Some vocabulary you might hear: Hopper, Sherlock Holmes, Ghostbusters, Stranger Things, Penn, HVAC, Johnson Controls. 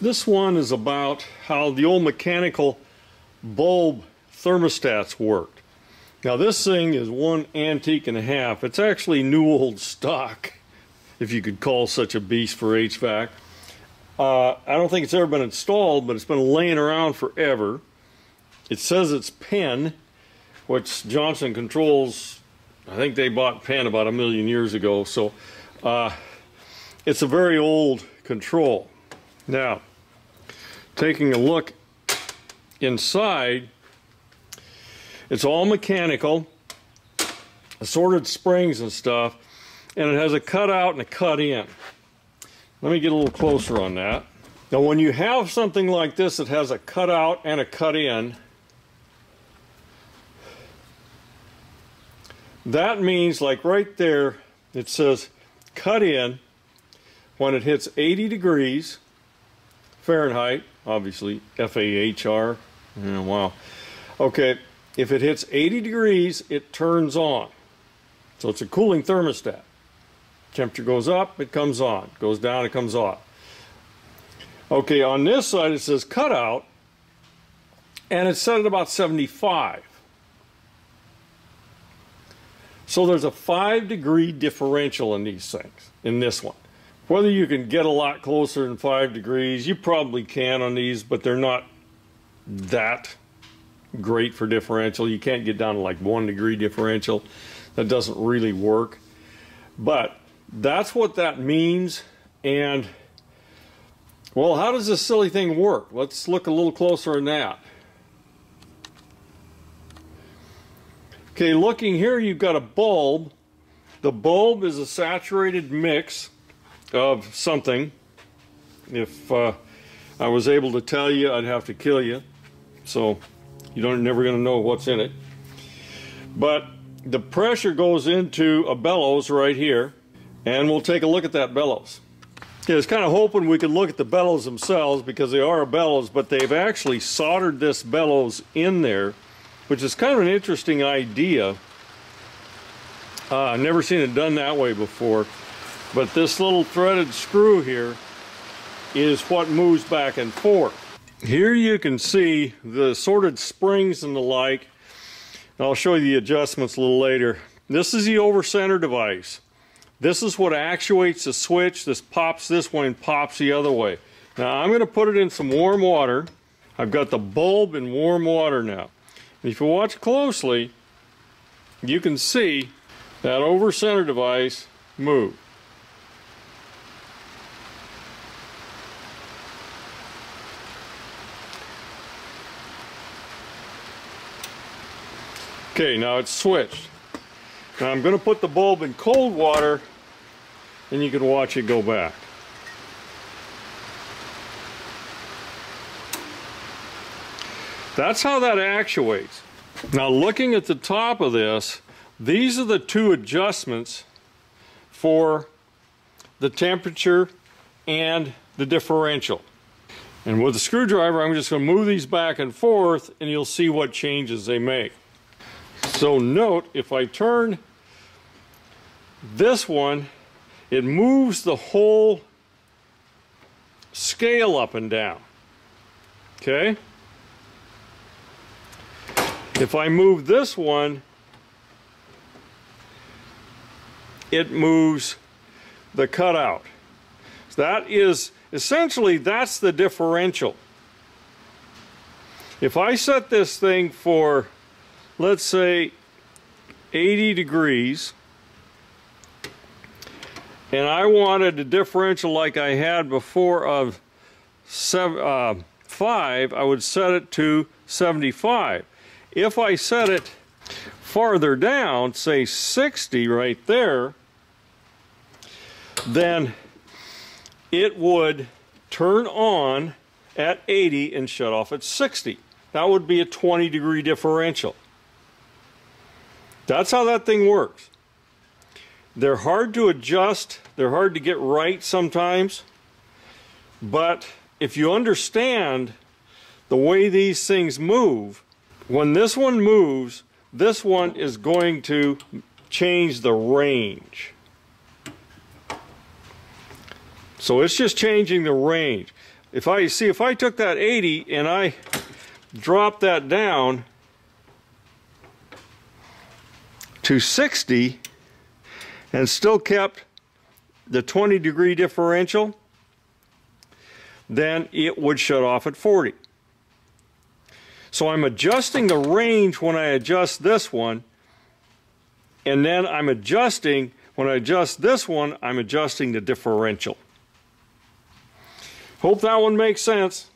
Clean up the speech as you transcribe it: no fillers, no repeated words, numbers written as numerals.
This one is about how the old mechanical bulb thermostats worked. Now this thing is one antique and a half. It's actually new old stock, if you could call such a beast for HVAC. I don't think it's ever been installed, but it's been laying around forever. It says it's Penn, which Johnson Controls, I think they bought Penn about 1 million years ago. So it's a very old control. Now, taking a look inside, it's all mechanical, assorted springs and stuff, and it has a cutout and a cut in. Let me get a little closer on that. Now, when you have something like this that has a cutout and a cut in, that means, like right there, it says cut in when it hits 80 degrees Fahrenheit, obviously, F-A-H-R, oh, wow. Okay. If it hits 80 degrees, it turns on. So it's a cooling thermostat. Temperature goes up, it comes on. Goes down, it comes off. Okay, on this side it says cutout, and it's set at about 75. So there's a 5-degree differential in these things, in this one. Whether you can get a lot closer than 5 degrees, you probably can on these, but they're not that great for differential. You can't get down to like 1 degree differential. That doesn't really work, but that's what that means. And well, how does this silly thing work? Let's look a little closer on that. Okay, looking here, you've got a bulb. The bulb is a saturated mix of something. If I was able to tell you, I'd have to kill you, so you're never going to know what's in it. But the pressure goes into a bellows right here, and we'll take a look at that bellows. Okay, I was kind of hoping we could look at the bellows themselves, because they are a bellows, but they've actually soldered this bellows in there, which is kind of an interesting idea. I've never seen it done that way before, but this little threaded screw here is what moves back and forth. Here you can see the assorted springs and the like. I'll show you the adjustments a little later. This is the over-center device. This is what actuates the switch. This pops this way and pops the other way. Now I'm going to put it in some warm water. I've got the bulb in warm water now. And if you watch closely, you can see that over-center device move. Okay, now it's switched. Now I'm going to put the bulb in cold water, and you can watch it go back. That's how that actuates. Now looking at the top of this, these are the two adjustments for the temperature and the differential. And with the screwdriver, I'm just going to move these back and forth, and you'll see what changes they make. So note, if I turn this one, it moves the whole scale up and down, okay? If I move this one, it moves the cutout. So that is, essentially, that's the differential. If I set this thing for, let's say, 80 degrees, and I wanted a differential like I had before of 5, I would set it to 75. If I set it farther down, say 60 right there, then it would turn on at 80 and shut off at 60. That would be a 20-degree differential. That's how that thing works. They're hard to adjust, they're hard to get right sometimes, but if you understand the way these things move, when this one moves, this one is going to change the range. So it's just changing the range. If I see, if I took that 80 and I dropped that down to 60 and still kept the 20-degree differential, then it would shut off at 40. So I'm adjusting the range when I adjust this one, and then I'm adjusting, when I adjust this one, I'm adjusting the differential. Hope that one makes sense.